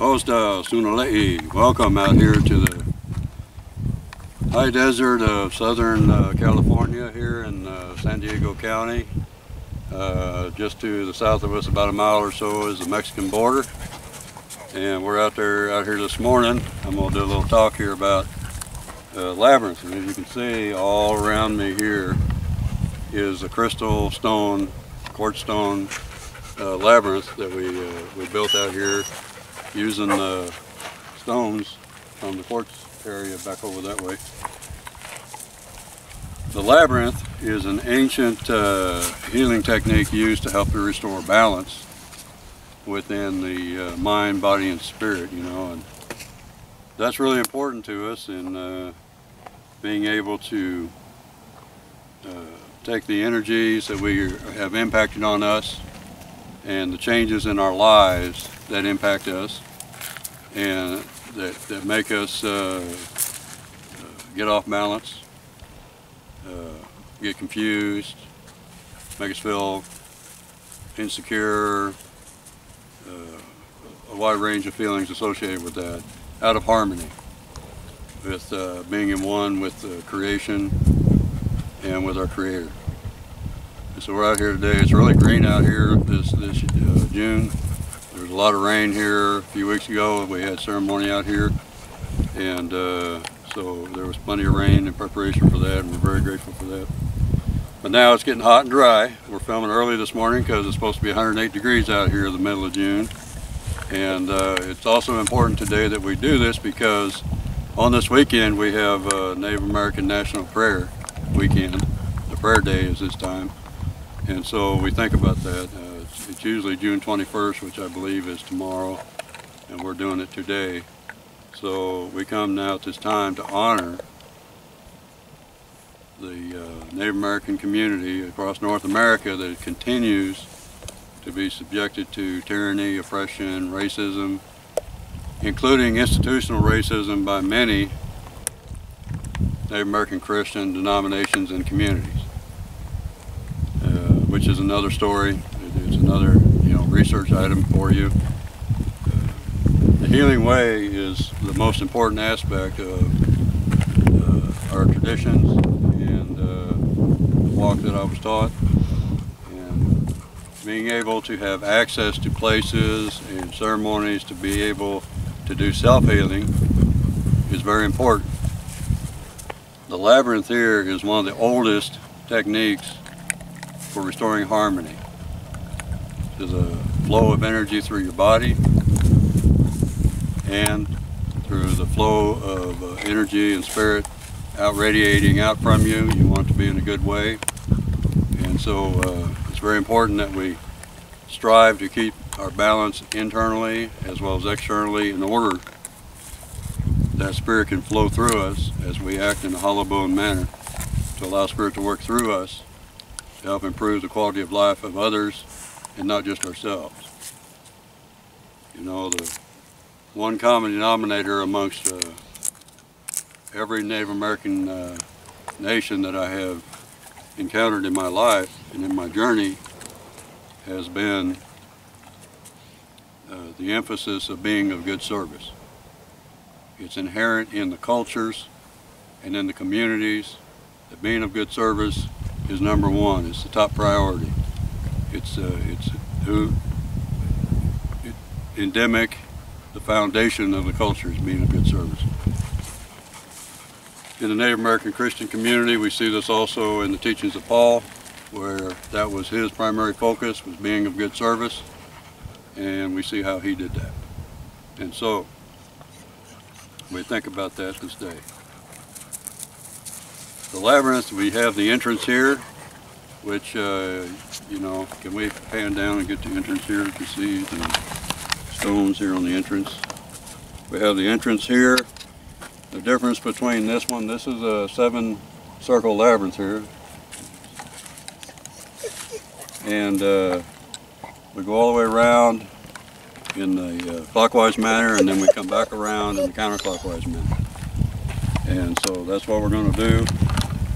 Osta Sunalei, welcome out here to the high desert of southern California here in San Diego County. Just to the south of us, about a mile or so, is the Mexican border. And we're out here this morning. I'm going to do a little talk here about labyrinths. And as you can see, all around me here is a crystal stone, quartz stone labyrinth that we built out here using stones from the quartz area back over that way. The labyrinth is an ancient healing technique used to help to restore balance within the mind, body, and spirit, you know, and that's really important to us in being able to take the energies that we have impacted on us and the changes in our lives that impact us and that make us get off balance, get confused, make us feel insecure, a wide range of feelings associated with that, out of harmony with being in one with creation and with our Creator. And so we're out here today. It's really green out here this June. There's a lot of rain here. A few weeks ago we had ceremony out here, and so there was plenty of rain in preparation for that, and we're very grateful for that. But now it's getting hot and dry. We're filming early this morning because it's supposed to be 108 degrees out here in the middle of June. And it's also important today that we do this because on this weekend we have Native American National Prayer Weekend. The prayer day is this time. And so we think about that. It's usually June 21st, which I believe is tomorrow, and we're doing it today. So we come now at this time to honor the Native American community across North America that continues to be subjected to tyranny, oppression, racism, including institutional racism by many Native American Christian denominations and communities, which is another story. It's another, you know, research item for you. The healing way is the most important aspect of our traditions and the walk that I was taught, and being able to have access to places and ceremonies to be able to do self-healing is very important. The labyrinth here is one of the oldest techniques for restoring harmony to the flow of energy through your body and through the flow of energy and spirit out radiating out from you. You want it to be in a good way, and so it's very important that we strive to keep our balance internally as well as externally in order that spirit can flow through us as we act in a hollow-bone manner to allow spirit to work through us to help improve the quality of life of others and not just ourselves. You know, the one common denominator amongst every Native American nation that I have encountered in my life and in my journey has been the emphasis of being of good service. It's inherent in the cultures and in the communities that being of good service is number one. It's the top priority. It's endemic, the foundation of the culture is being of good service. In the Native American Christian community, we see this also in the teachings of Paul, where that was his primary focus, was being of good service, and we see how he did that. And so, we think about that this day. The labyrinth, we have the entrance here, which, you know, can we pan down and get the entrance here? You can see the stones here on the entrance. We have the entrance here. The difference between this one, this is a 7-circle labyrinth here. And we go all the way around in the clockwise manner, and then we come back around in the counterclockwise manner. And so that's what we're gonna do.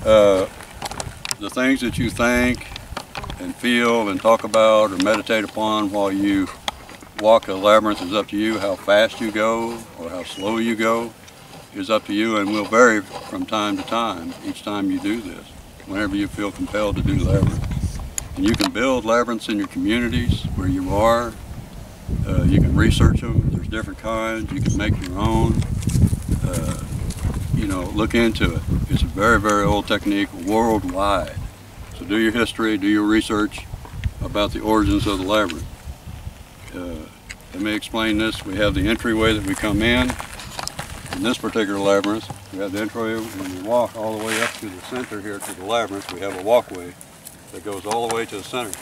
The things that you think and feel and talk about or meditate upon while you walk a labyrinth is up to you. How fast you go or how slow you go is up to you, and will vary from time to time each time you do this, whenever you feel compelled to do labyrinth. And you can build labyrinths in your communities where you are. You can research them. There's different kinds. You can make your own. You know, look into it. It's a very, very old technique worldwide. So do your history, do your research about the origins of the labyrinth. Let me explain this. We have the entryway that we come in. In this particular labyrinth, we have the entryway, and we walk all the way up to the center here to the labyrinth. We have a walkway that goes all the way to the center.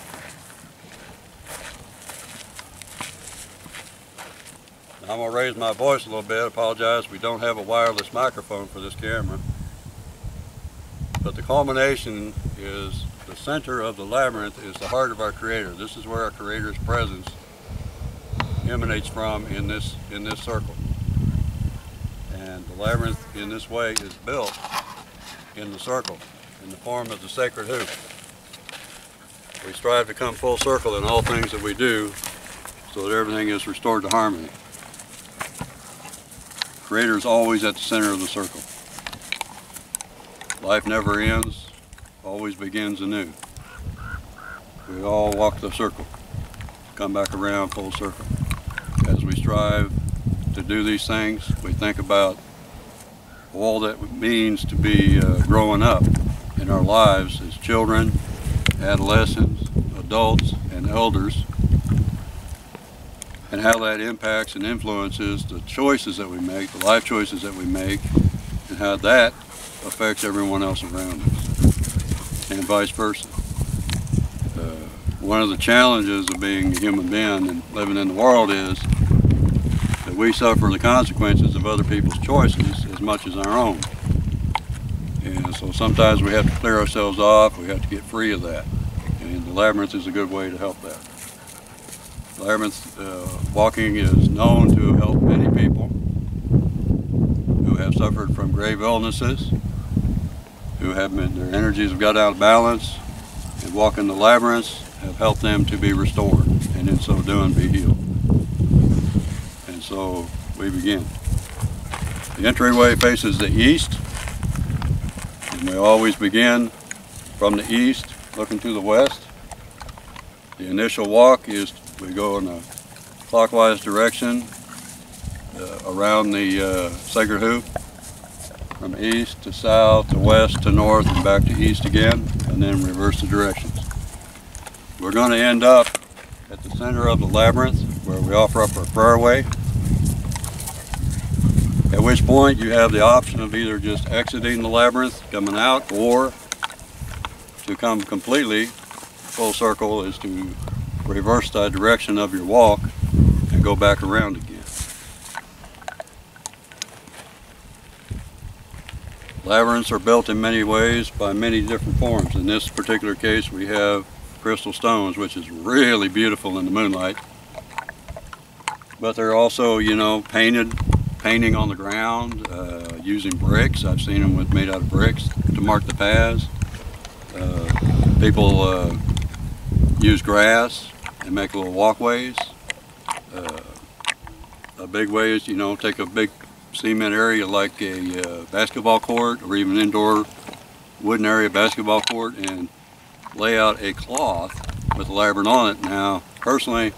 I'm going to raise my voice a little bit. I apologize, we don't have a wireless microphone for this camera. But the culmination is the center of the labyrinth is the heart of our Creator. This is where our Creator's presence emanates from in this circle. And the labyrinth in this way is built in the circle, in the form of the sacred hoop. We strive to come full circle in all things that we do, so that everything is restored to harmony. Creator is always at the center of the circle. Life never ends, always begins anew. We all walk the circle, come back around full circle. As we strive to do these things, we think about all that it means to be growing up in our lives as children, adolescents, adults, and elders, and how that impacts and influences the choices that we make, the life choices that we make, and how that affects everyone else around us, and vice versa. One of the challenges of being a human being and living in the world is that we suffer the consequences of other people's choices as much as our own. And so sometimes we have to clear ourselves off, we have to get free of that. And the labyrinth is a good way to help that. Labyrinth walking is known to help many people who have suffered from grave illnesses, who have been, their energies have got out of balance, and walking the labyrinths have helped them to be restored, and in so doing be healed. And so we begin. The entryway faces the east, and we always begin from the east, looking to the west. The initial walk is we go in a clockwise direction around the sacred hoop, from east to south to west to north and back to east again, and then reverse the directions. We're going to end up at the center of the labyrinth where we offer up our prayer way, at which point you have the option of either just exiting the labyrinth, coming out, or to come completely full circle is to reverse the direction of your walk and go back around again. Labyrinths are built in many ways by many different forms. In this particular case, we have crystal stones, which is really beautiful in the moonlight. But they're also, you know, painting on the ground, using bricks. I've seen them made out of bricks to mark the paths. People use grass and make little walkways. A big way is, you know, take a big cement area like a basketball court or even indoor wooden area basketball court and lay out a cloth with a labyrinth on it. Now, personally,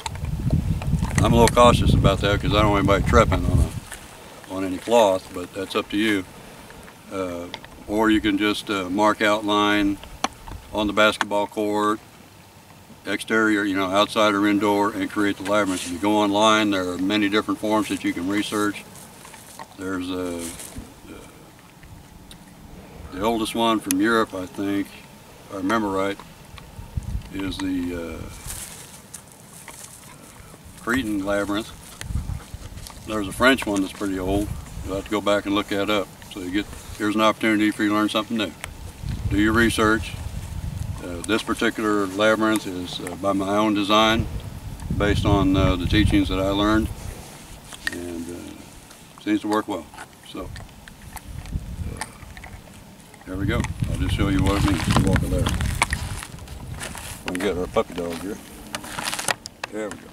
I'm a little cautious about that because I don't want anybody tripping on any cloth, but that's up to you. Or you can just mark outline on the basketball court, exterior, you know, outside or indoor, and create the labyrinth. If you go online, there are many different forms that you can research. There's the oldest one from Europe, I think, if I remember right, is the Cretan labyrinth. There's a French one that's pretty old. You'll have to go back and look that up. So you get, here's an opportunity for you to learn something new. Do your research. This particular labyrinth is by my own design, based on the teachings that I learned, and seems to work well. So, there we go. I'll just show you what it means to walk a labyrinth. We'll get our puppy dog here. There we go.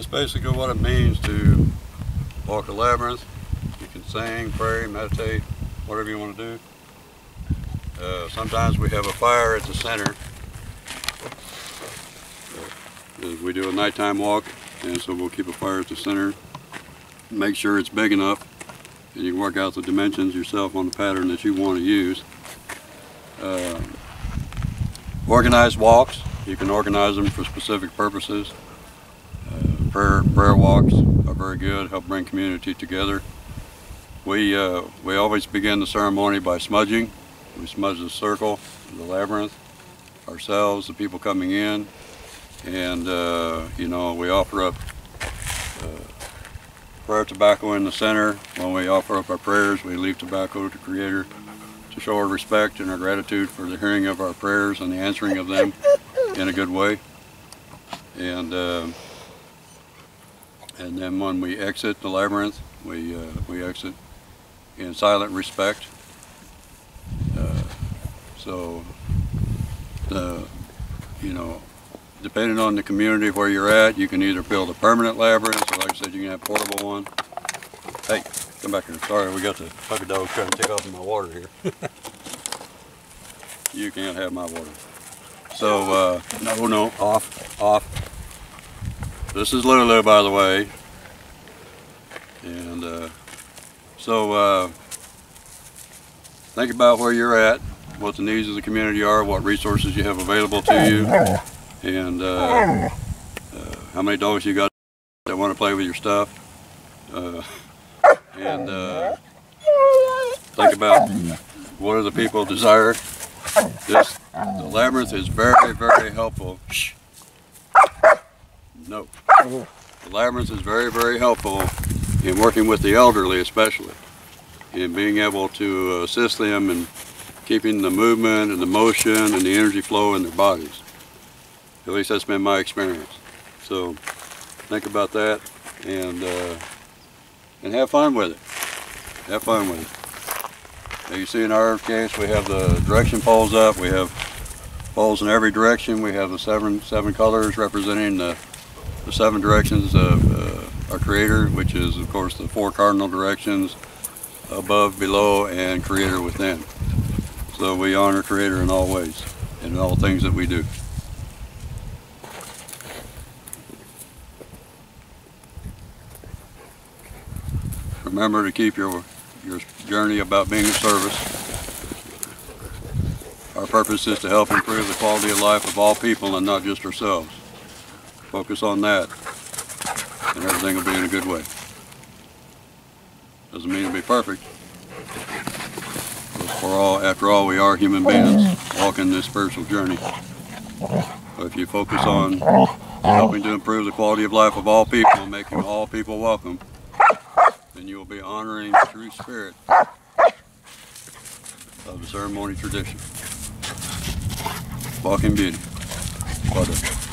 That's basically what it means to walk the labyrinth. You can sing, pray, meditate, whatever you want to do. Sometimes we have a fire at the center. We do a nighttime walk, and so we'll keep a fire at the center. Make sure it's big enough, and you can work out the dimensions yourself on the pattern that you want to use. Organized walks, you can organize them for specific purposes. Prayer walks are very good, help bring community together. We always begin the ceremony by smudging. We smudge the circle, the labyrinth, ourselves, the people coming in, and you know, we offer up prayer tobacco in the center. When we offer up our prayers, we leave tobacco to Creator to show our respect and our gratitude for the hearing of our prayers and the answering of them in a good way. And then when we exit the labyrinth, we exit in silent respect. So, you know, depending on the community where you're at, you can either build a permanent labyrinth, or like I said, you can have a portable one. Hey, come back here. Sorry, we got the puppy dog trying to take off of my water here. You can't have my water. So, no, off. This is Lulu, by the way, and so think about where you're at, what the needs of the community are, what resources you have available to you, and how many dogs you got that want to play with your stuff, and think about what do the people desire. The labyrinth is very, very helpful. Shh. No. The labyrinth is very, very helpful in working with the elderly, especially, in being able to assist them in keeping the movement and the motion and the energy flow in their bodies. At least that's been my experience. So think about that, and have fun with it. Have fun with it. Now, you see in our case, we have the direction poles up. We have poles in every direction. We have the seven colors representing the seven directions of our Creator, which is, of course, the four cardinal directions: above, below, and Creator within. So we honor Creator in all ways, in all things that we do. Remember to keep your journey about being of service. Our purpose is to help improve the quality of life of all people and not just ourselves. Focus on that, and everything will be in a good way. Doesn't mean it'll be perfect. After all, we are human beings walking this spiritual journey. But if you focus on helping to improve the quality of life of all people, making all people welcome, then you will be honoring the true spirit of the ceremony tradition. Walking beauty. Well done.